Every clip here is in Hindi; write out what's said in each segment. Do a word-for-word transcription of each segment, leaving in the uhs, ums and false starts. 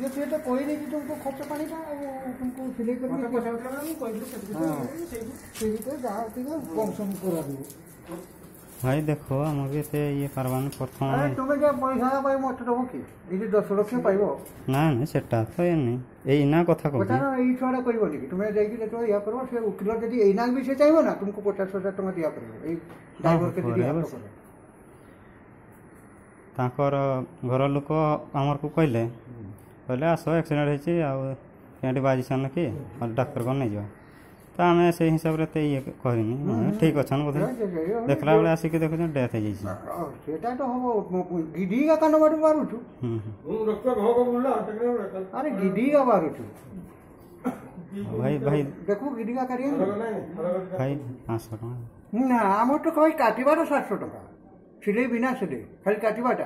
जो चाहिए तो कोई नहीं तुमको खर्च पानी का वो तुमको फिलिंग करके पैसा उठाना नहीं कोई भी सर्विस नहीं सही सही तो जहां तक कम सम करा दो भाई देखो हमके से ये परवान प्रथम अरे तुम्हें क्या पैसा पाई मत तो होकी दिदी दस लाख पाइबो ना ना सेटा तो नहीं ए इना कथा को बेटा ई छोड़ा करबो नहीं तुम्हें जाई कि तो या करबो फिर उकिल यदि ए ना भी से चाहिबो ना तुमको पचास हज़ार टका दिया करबो ए ड्राइवर के दिया तो ताकर घर लोग हमर को कहले कहले आस एक्सीडेंट होती बाजिशन कि डाक्तर को नहीं जाओ तो आम से हिसाब से ये कहनी ठीक अच्छा बोध देखला बेले आसिक देखु डेथ हो जाए सात सौ टाइम सिलाई बिना सिलाई खाली काटवाटा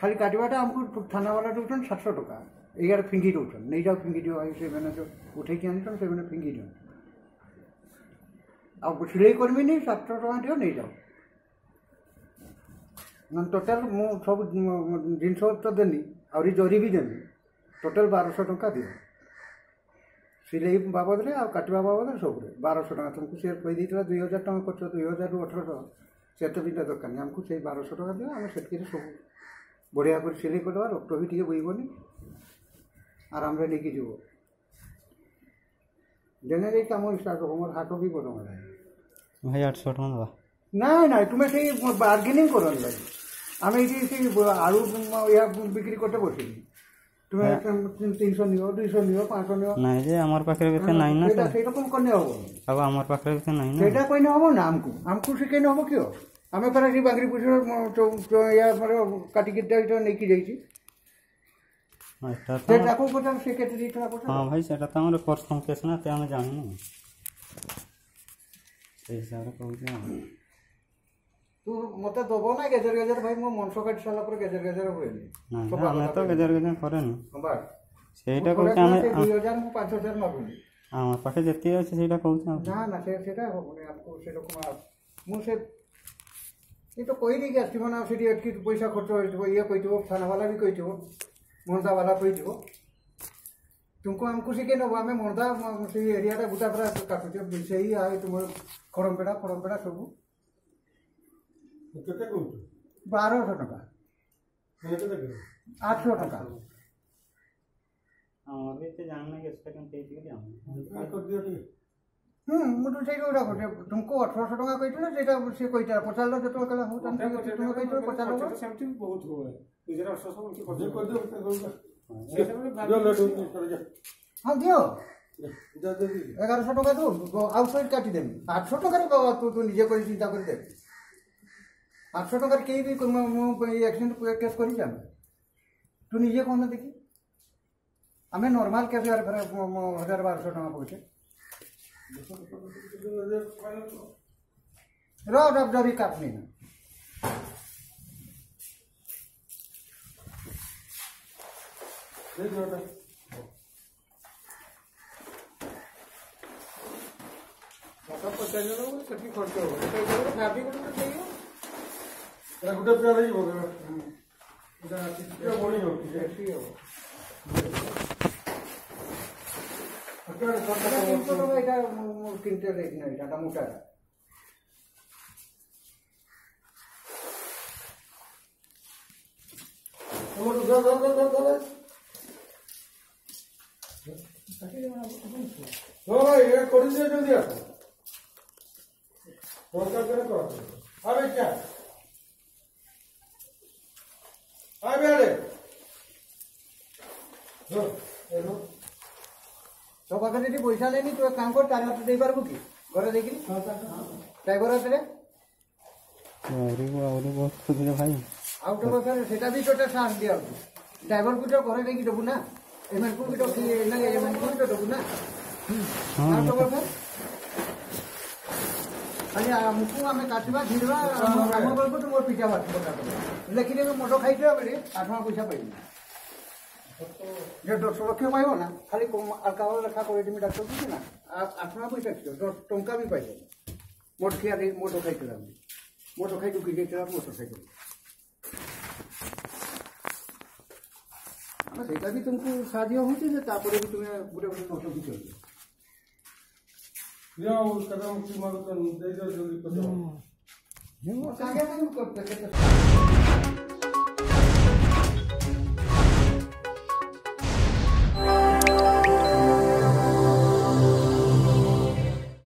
खाली काटवाटा हमको थाना वाला दौन सात सौ टाका यार फिंगी दौन नहीं जाओ फिंगी दिव से मैंने जो उठे कि आन से मैंने फिंगी दिव आप सिलाई करमी नहीं सात सौ टाँह दिव नहीं जाओ ना टोटाल मु सब जिन तो देनी आरी जरी भी देनी टोटाल बारह सौ टाँह दिव सिलाई बाबद काटवा बाबद सब बारह सौ टाँह तुमको सी कही दुई हजार टाँह कर दुई हजार रू अठर से तो भी दरकार नहीं आमको से बारह सौ टाँह दिव आम से सब बढ़िया कर सिलाई करवा रक्त भी टे बोबनी आराम से लेकिन जीव जेने जाए कम स्टार्ट हमर हाथ भी बदम भाई आठ सौ टाँह ना ना तुम्हें से बार्गेनिंग कर आम ये आलू या बिक्री करते बसिली तुम्हें तीन सौ नियो दुई सौ नियो पाँच सौ नियो नहीं जे हमर पाखरे बेते नहीं ना सेटा सेटा कम करने हो अब हमर पाखरे बेते नहीं ना सेटा कोई न हो ना हमको हमको सिखै न हो कियो आम पर बांगरी पुष या काटिकी नहीं कि जाइए हाँ भाई से प्रथम केस ना आम जान से हिसाब से तू मत दब ना गेजर गेजर भाई मो मनस काट सारापर गेजर गेजर हुए तो गेजर गेजर करे सहीटा कहूँ पाँच हजार लगुनि आम पाखे जितने अच्छे से ना ना से ये तो कोई नहीं आसो ना सी एटकी पैसा खर्च हो ये कही थाना वाला भी कही मनदा वाला कही तुमको आमको शिखे नब आम मनदा से एरिया बुटा पूरा काटुचे से ही आए तुम खड़मपेड़ा फड़मपेड़ा सब बारह सौ टाँह आठ सौ टाँह मुझे से तुमको अठारह सौ टाँह कही पचार पचार हाँ दियो एगार सौ टाँह दो आउटसाइड काटिदेमी आठ सौ टाँह तू तू निजे कर चिंता कर आठ सौ टाँह कहीं भी एक्सीडेंट केस कर तू निजे कहना देखी आम नॉर्मल केस हजार बारह सौ टाँह पहुँचे रही काटनी मोटा तो पाखे जी पैसा लेनी तू एक काम कर तार हाथ दे पारबू कि घर देखी ड्राइवर हाथ भाई आउट पाखे सेटा भी टोटा चांस दिया ड्राइवर को तो घर देखी देबू ना एमन को भी तो एमन को तो देबू ना हाँ तो पाखे अरे हमको हमें काटवा धीरवा हम बोलबो तो मोर पिटा बात बता लेकिन मैं मोटो खाइ के बड़े आठवा पैसा पाई जो दस लक्ष पाइब ना खाली अल्कोहल लेखा कर डाक्टर को ना आठ टाँह पैसा थी दस टाँह भी पाइब मोट खिया मोट खाई मोट खाई दुखी मोट खाई सेटा भी तुमको साझा होती है तापर भी तुम्हें पूरे पूरे नोटों की चलती है या और कदम की मार तो दे दो जल्दी पता हो ये वो साझा तुम करते हैं।